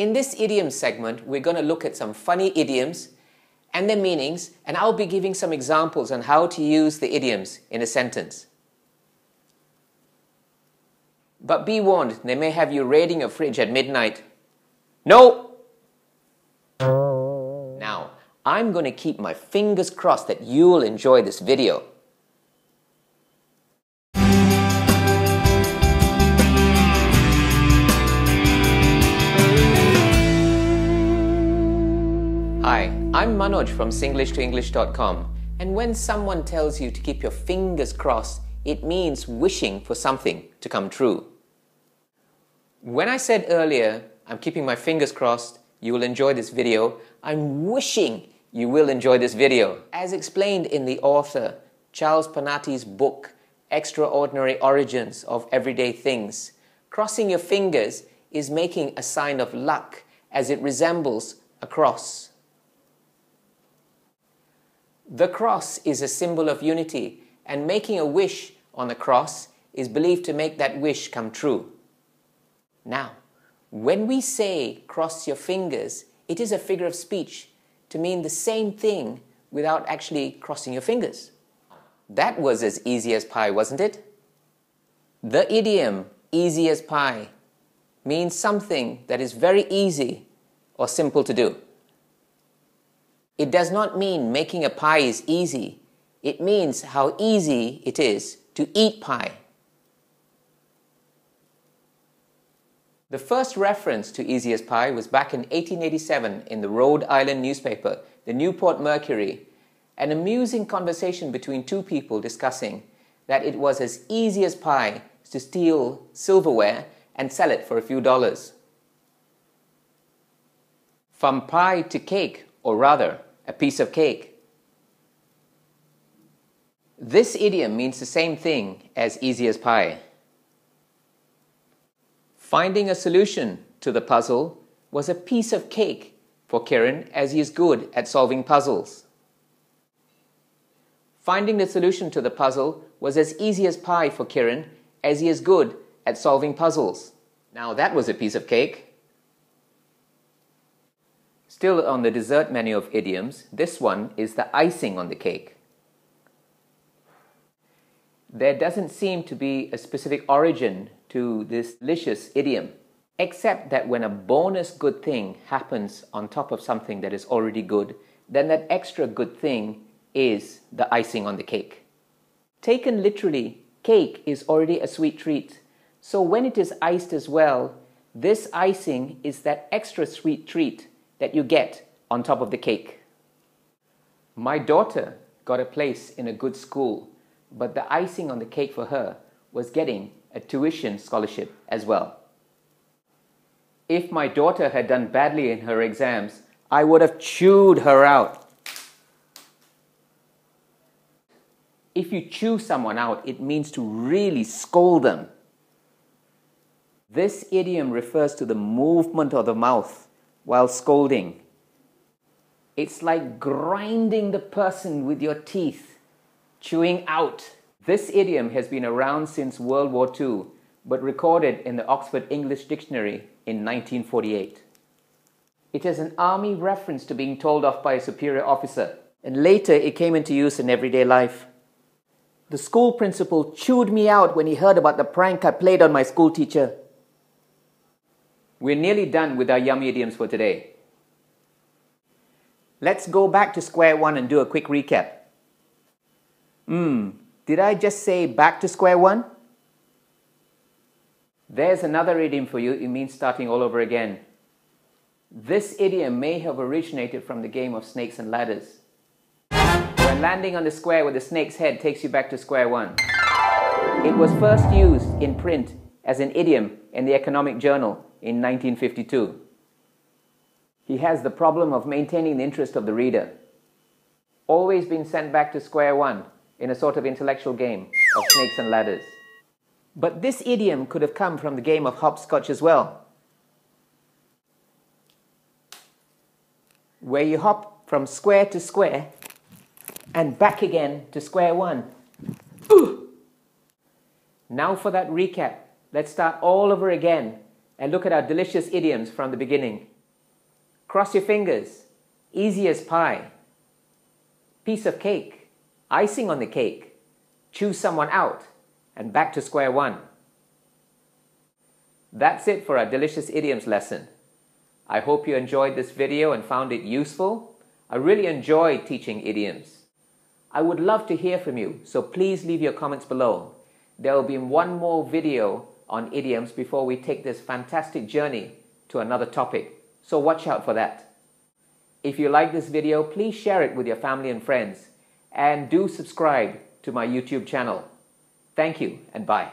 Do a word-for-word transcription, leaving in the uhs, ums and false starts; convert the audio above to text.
In this idiom segment, we're going to look at some funny idioms and their meanings, and I'll be giving some examples on how to use the idioms in a sentence. But be warned, they may have you raiding a fridge at midnight. No! Now, I'm going to keep my fingers crossed that you'll enjoy this video. Hi, I'm Manoj from Singlish to English dot com, and when someone tells you to keep your fingers crossed, it means wishing for something to come true. When I said earlier, I'm keeping my fingers crossed, you will enjoy this video, I'm wishing you will enjoy this video. As explained in the author Charles Panati's book, Extraordinary Origins of Everyday Things, crossing your fingers is making a sign of luck as it resembles a cross. The cross is a symbol of unity, and making a wish on the cross is believed to make that wish come true. Now, when we say cross your fingers, it is a figure of speech to mean the same thing without actually crossing your fingers. That was as easy as pie, wasn't it? The idiom, easy as pie, means something that is very easy or simple to do. It does not mean making a pie is easy. It means how easy it is to eat pie. The first reference to easy as pie was back in eighteen eighty-seven in the Rhode Island newspaper, The Newport Mercury, an amusing conversation between two people discussing that it was as easy as pie to steal silverware and sell it for a few dollars. From pie to cake, or rather, a piece of cake. This idiom means the same thing as easy as pie. Finding a solution to the puzzle was a piece of cake for Kiran, as he is good at solving puzzles. Finding the solution to the puzzle was as easy as pie for Kiran, as he is good at solving puzzles. Now that was a piece of cake. Still on the dessert menu of idioms, this one is the icing on the cake. There doesn't seem to be a specific origin to this delicious idiom, except that when a bonus good thing happens on top of something that is already good, then that extra good thing is the icing on the cake. Taken literally, cake is already a sweet treat, so when it is iced as well, this icing is that extra sweet treat that you get on top of the cake. My daughter got a place in a good school, but the icing on the cake for her was getting a tuition scholarship as well. If my daughter had done badly in her exams, I would have chewed her out. If you chew someone out, it means to really scold them. This idiom refers to the movement of the mouth while scolding. It's like grinding the person with your teeth, chewing out. This idiom has been around since World War Two, but recorded in the Oxford English Dictionary in nineteen forty-eight. It is an army reference to being told off by a superior officer, and later it came into use in everyday life. The school principal chewed me out when he heard about the prank I played on my school teacher. We're nearly done with our yummy idioms for today. Let's go back to square one and do a quick recap. Hmm, did I just say back to square one? There's another idiom for you. It means starting all over again. This idiom may have originated from the game of snakes and ladders, when landing on the square with the snake's head takes you back to square one. It was first used in print as an idiom in the Economic Journal in nineteen fifty-two. He has the problem of maintaining the interest of the reader. Always been sent back to square one in a sort of intellectual game of snakes and ladders. But this idiom could have come from the game of hopscotch as well, where you hop from square to square and back again to square one. Ooh! Now for that recap, let's start all over again and look at our delicious idioms from the beginning. Cross your fingers, easy as pie, piece of cake, icing on the cake, choose someone out, and back to square one. That's it for our delicious idioms lesson. I hope you enjoyed this video and found it useful. I really enjoy teaching idioms. I would love to hear from you, so please leave your comments below. There will be one more video on idioms before we take this fantastic journey to another topic, so watch out for that. If you like this video, please share it with your family and friends, and do subscribe to my YouTube channel. Thank you and bye.